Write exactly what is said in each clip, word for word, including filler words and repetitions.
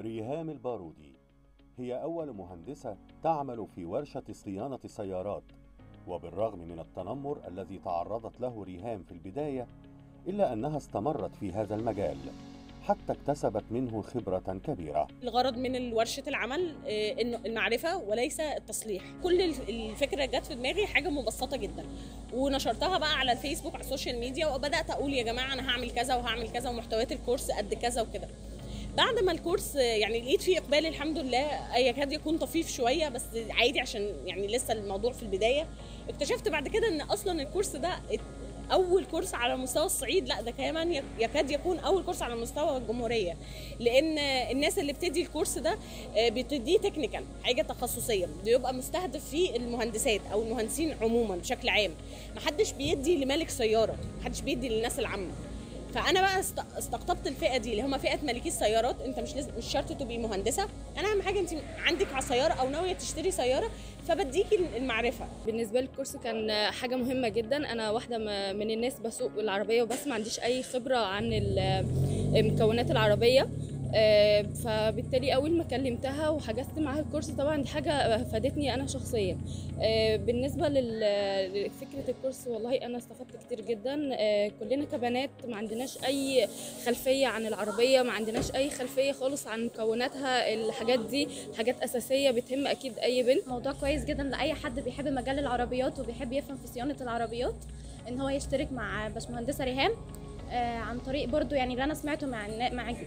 ريهام البارودي هي أول مهندسة تعمل في ورشة صيانة سيارات، وبالرغم من التنمر الذي تعرضت له ريهام في البداية إلا أنها استمرت في هذا المجال حتى اكتسبت منه خبرة كبيرة. الغرض من ورشة العمل إنه المعرفة وليس التصليح. كل الفكرة جت في دماغي حاجة مبسطة جدا، ونشرتها بقى على الفيسبوك على السوشيال ميديا، وبدأت أقول يا جماعة أنا هعمل كذا وهعمل كذا، ومحتويات الكورس قد كذا وكده. بعد ما الكورس يعني لقيت فيه إقبال الحمد لله، يكاد يكون طفيف شوية بس عادي عشان يعني لسه الموضوع في البداية. اكتشفت بعد كده إن أصلا الكورس ده أول كورس على مستوى الصعيد، لا ده كمان يكاد يكون أول كورس على مستوى الجمهورية، لأن الناس اللي بتدي الكورس ده بتديه تكنيكال، حاجة تخصصية، بيبقى مستهدف فيه المهندسات أو المهندسين عموما بشكل عام. محدش بيدي لمالك سيارة، محدش بيدي للناس العامة. فأنا بقى استقطبت الفئة دي اللي هم فئة مالكي السيارات. أنت مش لازم مش شرط تبقي مهندسة، أنا أهم حاجة أنت عندك على سيارة أو ناوية تشتري سيارة فبديكي المعرفة. بالنسبة لي الكورس كان حاجة مهمة جدا. أنا واحدة من الناس بسوق العربية وبس، ما عنديش أي خبرة عن المكونات العربية، فبالتالي أول ما كلمتها وحجزت معاها الكورس طبعا دي حاجة فادتني أنا شخصيا. بالنسبة لفكرة الكورس والله أنا استفدت كتير جدا. كلنا كبنات ما عندناش أي خلفية عن العربية، ما عندناش أي خلفية خالص عن مكوناتها، الحاجات دي حاجات أساسية بتهم أكيد أي بنت. موضوع كويس جدا لأي حد بيحب مجال العربيات وبيحب يفهم في صيانة العربيات إن هو يشترك مع باشمهندسة ريهام. عن طريق برضو يعني اللي انا سمعته مع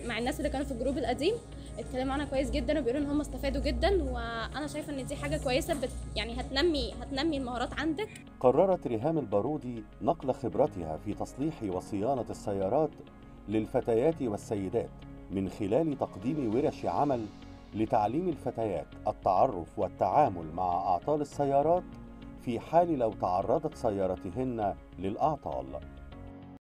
مع الناس اللي كانوا في الجروب القديم، اتكلموا عنها كويس جدا وبيقولوا ان هم استفادوا جدا، وانا شايفه ان دي حاجه كويسه بت يعني هتنمي هتنمي المهارات عندك. قررت ريهام البارودي نقل خبرتها في تصليح وصيانه السيارات للفتيات والسيدات من خلال تقديم ورش عمل لتعليم الفتيات التعرف والتعامل مع اعطال السيارات في حال لو تعرضت سيارتهن للاعطال.